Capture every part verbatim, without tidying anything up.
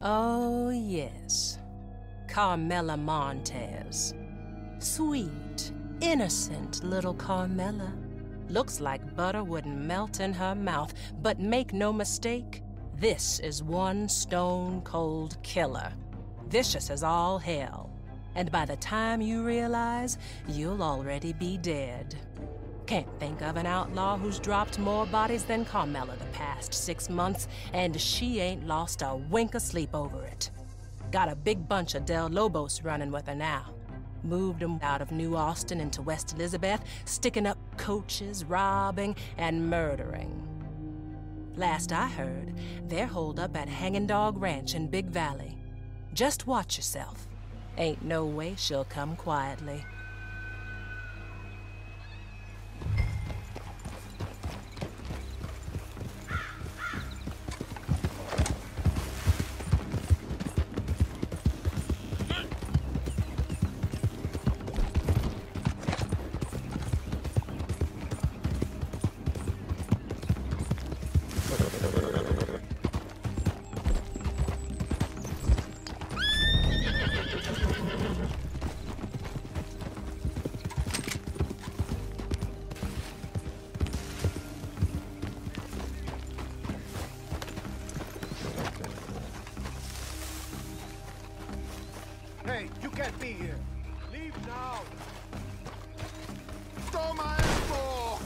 Oh, yes. Carmella Montez. Sweet, innocent little Carmella. Looks like butter wouldn't melt in her mouth, but make no mistake, this is one stone-cold killer. Vicious as all hell. And by the time you realize, you'll already be dead. Can't think of an outlaw who's dropped more bodies than Carmella the past six months, and she ain't lost a wink of sleep over it. Got a big bunch of Del Lobos running with her now. Moved them out of New Austin into West Elizabeth, sticking up coaches, robbing, and murdering. Last I heard, they're holed up at Hanging Dog Ranch in Big Valley. Just watch yourself. Ain't no way she'll come quietly. Hey, you can't be here. Leave now. Throw my asshole.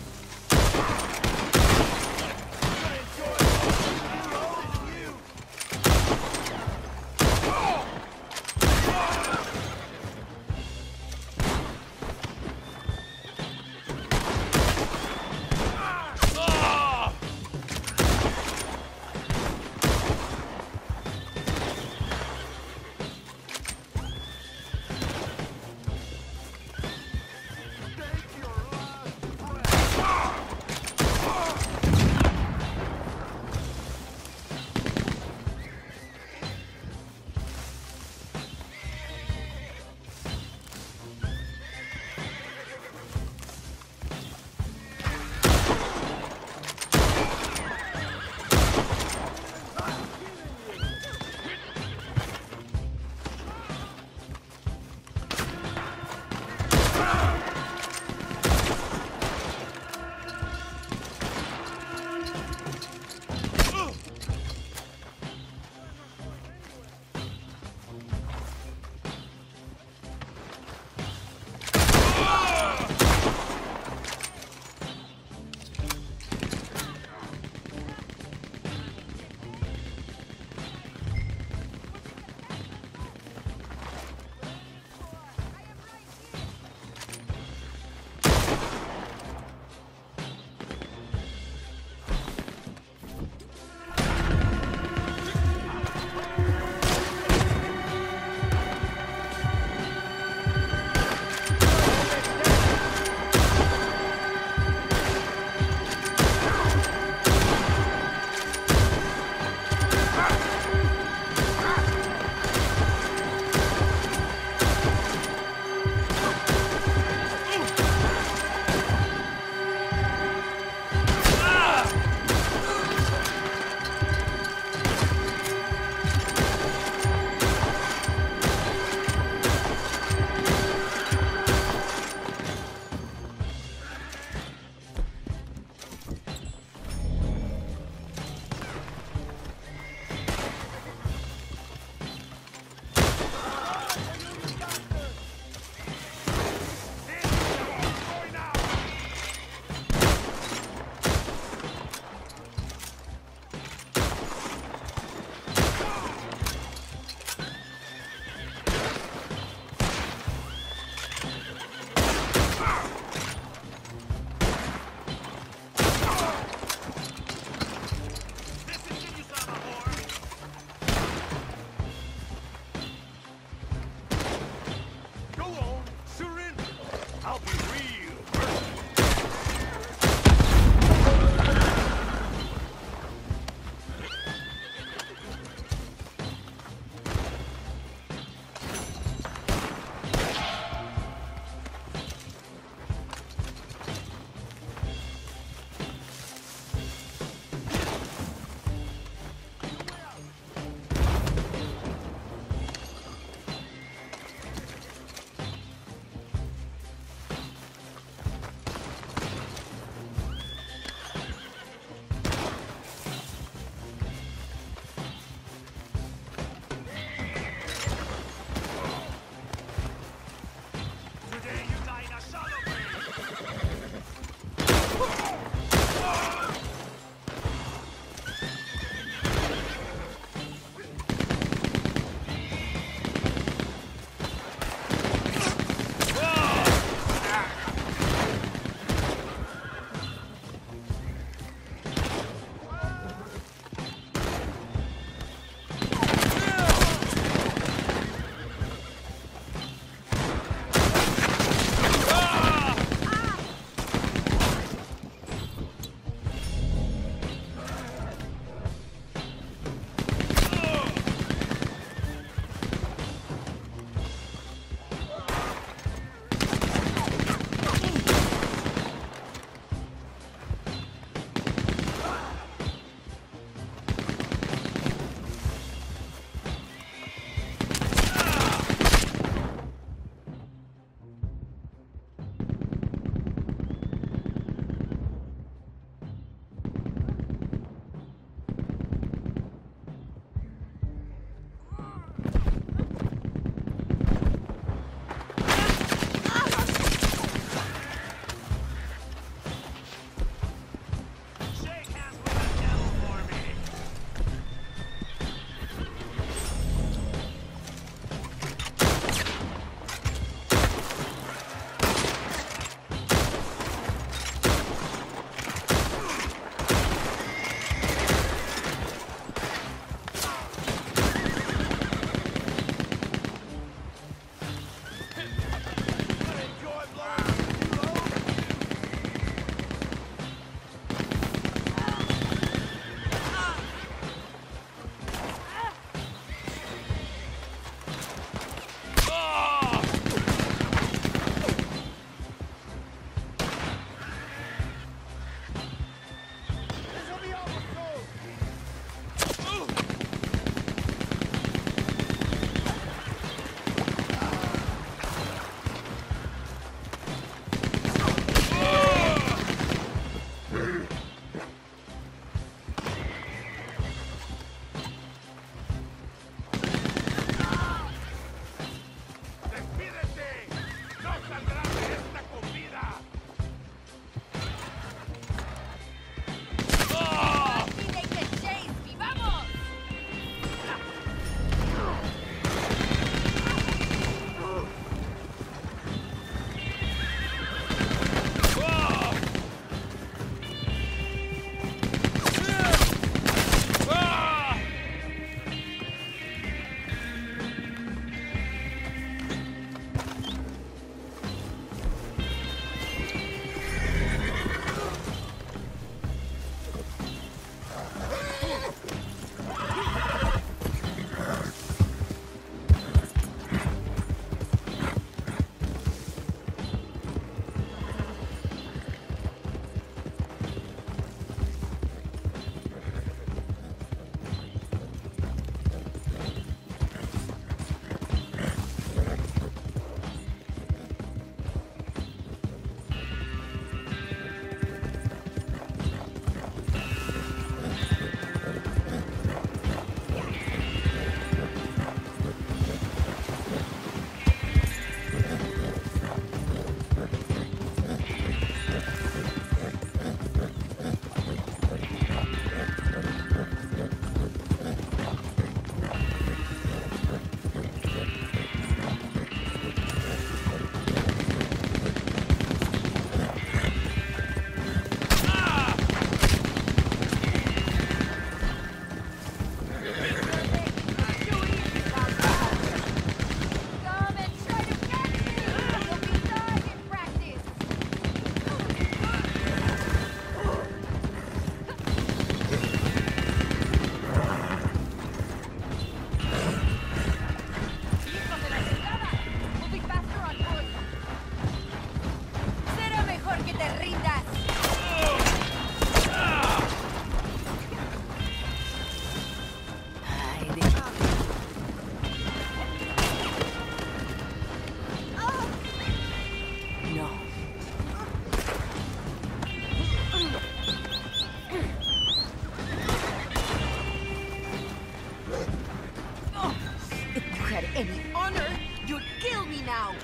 any honor, you'd kill me now.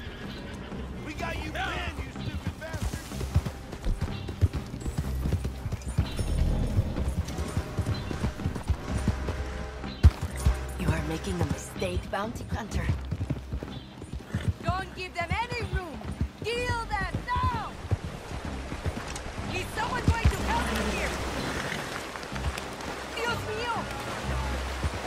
We got you pinned, you stupid bastard. You are making a mistake, bounty hunter. Don't give them any room. Kill them now. Is someone going to help me here? Dios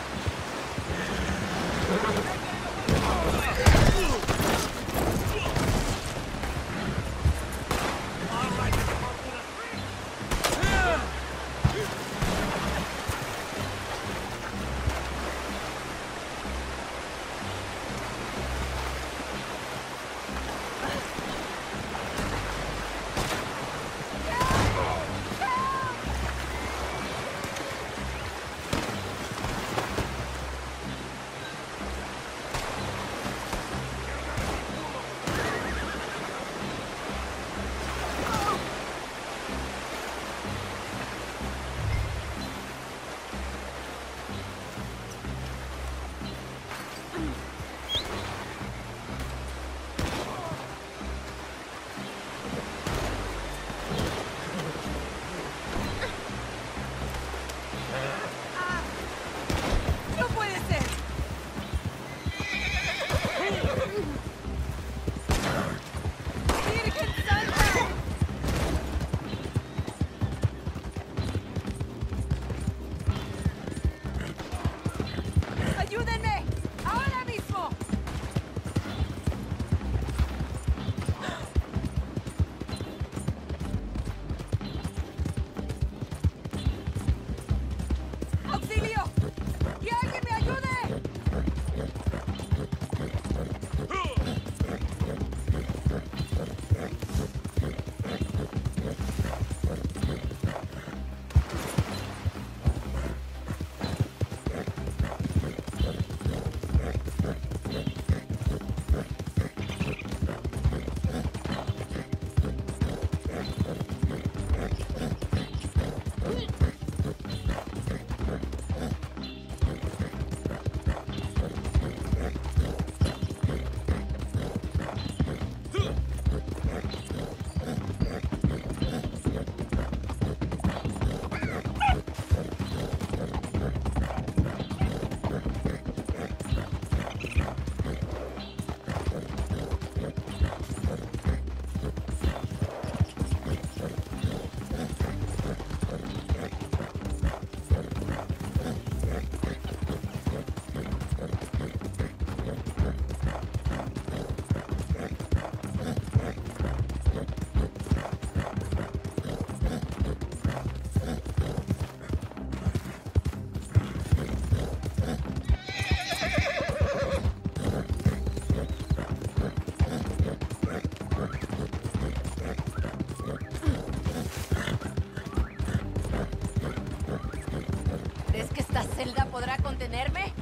¿Podrá contenerme?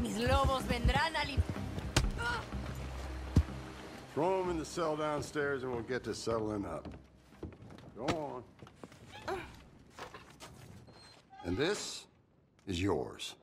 Mis lobos vendrán a limpiar. Throw them in the cell downstairs and we'll get to settling up. Go on. And this is yours.